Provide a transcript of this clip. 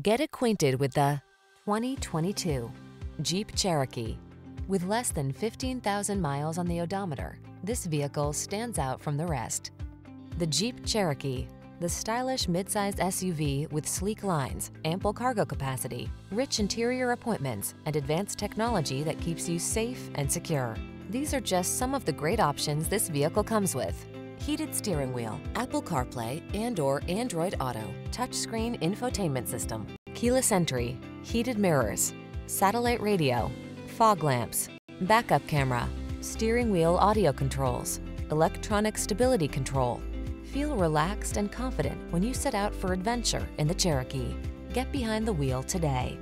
Get acquainted with the 2022 Jeep Cherokee. With less than 15,000 miles on the odometer, this vehicle stands out from the rest. The Jeep Cherokee, the stylish midsize SUV with sleek lines, ample cargo capacity, rich interior appointments, and advanced technology that keeps you safe and secure. These are just some of the great options this vehicle comes with: heated steering wheel, Apple CarPlay and/or Android Auto, touchscreen infotainment system, keyless entry, heated mirrors, satellite radio, fog lamps, backup camera, steering wheel audio controls, electronic stability control. Feel relaxed and confident when you set out for adventure in the Cherokee. Get behind the wheel today.